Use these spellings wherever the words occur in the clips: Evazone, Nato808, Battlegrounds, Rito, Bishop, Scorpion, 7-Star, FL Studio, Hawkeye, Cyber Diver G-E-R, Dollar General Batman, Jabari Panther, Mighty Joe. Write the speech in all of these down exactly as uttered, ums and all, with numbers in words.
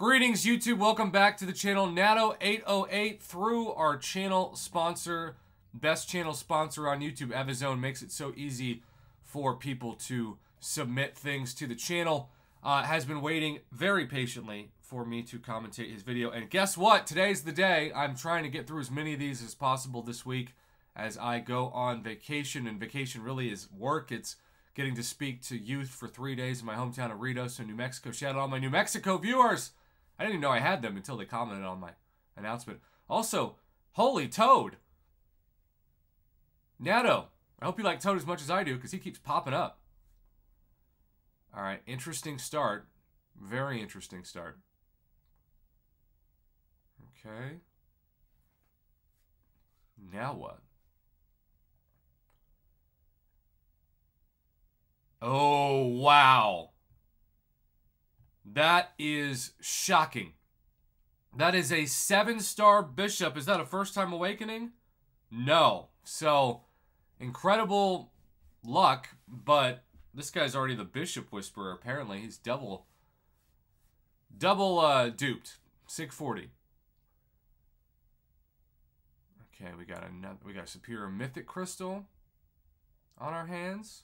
Greetings, YouTube. Welcome back to the channel. Nato eight oh eight, through our channel sponsor, best channel sponsor on YouTube, Evazone, makes it so easy for people to submit things to the channel. Uh, has been waiting very patiently for me to commentate his video. And guess what? Today's the day. I'm trying to get through as many of these as possible this week as I go on vacation. And vacation really is work. It's getting to speak to youth for three days in my hometown of Rito, so New Mexico. Shout out to all my New Mexico viewers. I didn't even know I had them until they commented on my announcement. Also, holy Toad. Nato, I hope you like Toad as much as I do because he keeps popping up. All right, interesting start. Very interesting start. Okay. Now what? Oh, wow. That is shocking. That is a seven-star Bishop. Is that a first-time awakening? No. So, incredible luck, but... this guy's already the Bishop Whisperer, apparently. He's double, double uh, duped. six forty. Okay, we got another, we got a Superior Mythic Crystal on our hands.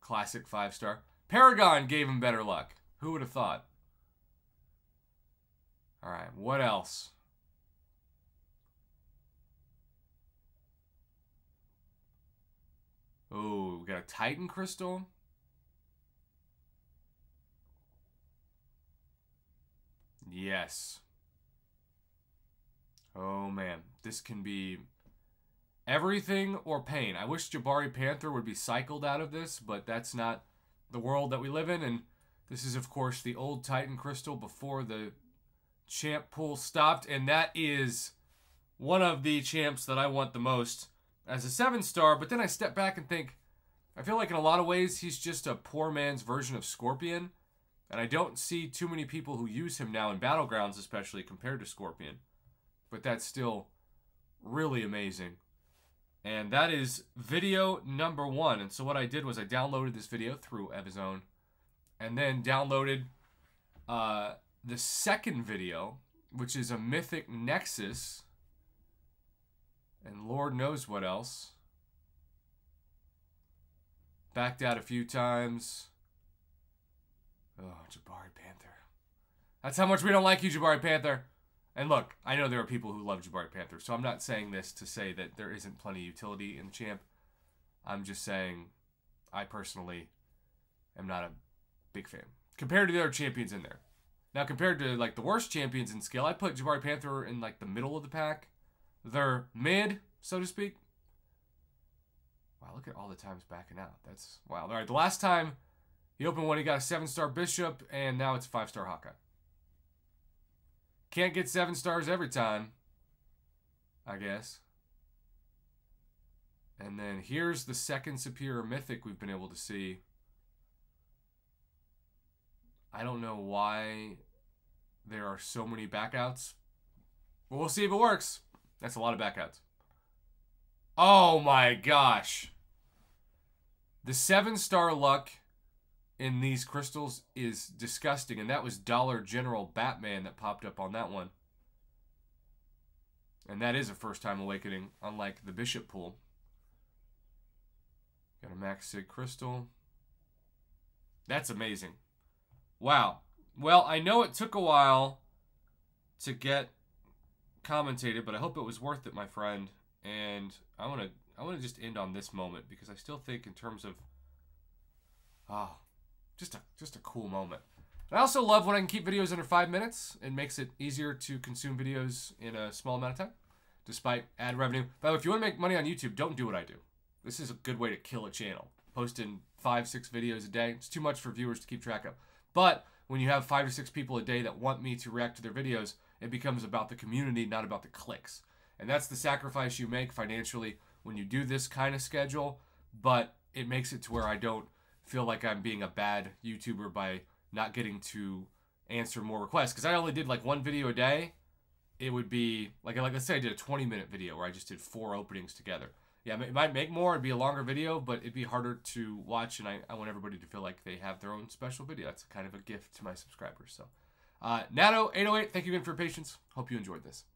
Classic five-star. Paragon gave him better luck. Who would have thought? All right, what else? Oh, we got a Titan Crystal. Yes. Oh, man. This can be everything or pain. I wish Jabari Panther would be cycled out of this, but that's not the world that we live in. And this is, of course, the old Titan Crystal before the champ pool stopped. And that is one of the champs that I want the most as a seven-star, but then I step back and think, I feel like in a lot of ways he's just a poor man's version of Scorpion, and I don't see too many people who use him now in Battlegrounds, especially compared to Scorpion. But that's still really amazing. And that is video number one. And so what I did was I downloaded this video through Evazone, and then downloaded uh, the second video, which is a Mythic Nexus, and Lord knows what else. Backed out a few times. Oh, Jabari Panther. That's how much we don't like you, Jabari Panther. And look, I know there are people who love Jabari Panther, so I'm not saying this to say that there isn't plenty of utility in the champ. I'm just saying I personally am not a big fan compared to the other champions in there. Now, compared to like the worst champions in skill, I put Jabari Panther in like the middle of the pack. They're mid, so to speak. Wow, look at all the times backing out. That's wow. All right, the last time he opened one, he got a seven-star Bishop, and now it's a five-star Hawkeye. Can't get seven stars every time, I guess. And then here's the second Superior Mythic we've been able to see. I don't know why there are so many backouts. But we'll see if it works. That's a lot of backouts. Oh my gosh. The seven-star luck in these crystals is disgusting. And that was Dollar General Batman that popped up on that one. And that is a first-time awakening, unlike the Bishop pool. Got a Max Sig Crystal. That's amazing. Wow. Well, I know it took a while to get commentated, but I hope it was worth it, my friend. And I want to I want to just end on this moment because I still think in terms of ah oh, just a just a cool moment. And I also love when I can keep videos under five minutes. It makes it easier to consume videos in a small amount of time despite ad revenue. By the way, if you want to make money on YouTube, don't do what I do. This is a good way to kill a channel. Posting five, six videos a day. It's too much for viewers to keep track of. But when you have five or six people a day that want me to react to their videos, it becomes about the community, not about the clicks. And that's the sacrifice you make financially when you do this kind of schedule, but it makes it to where I don't feel like I'm being a bad YouTuber by not getting to answer more requests. Because I only did like one video a day. It would be, like, like let's say I did a twenty-minute video where I just did four openings together. yeah, it might make more, it'd be a longer video, but it'd be harder to watch, and I, I want everybody to feel like they have their own special video. That's kind of a gift to my subscribers. So, uh, Nato eight oh eight, thank you again for your patience. Hope you enjoyed this.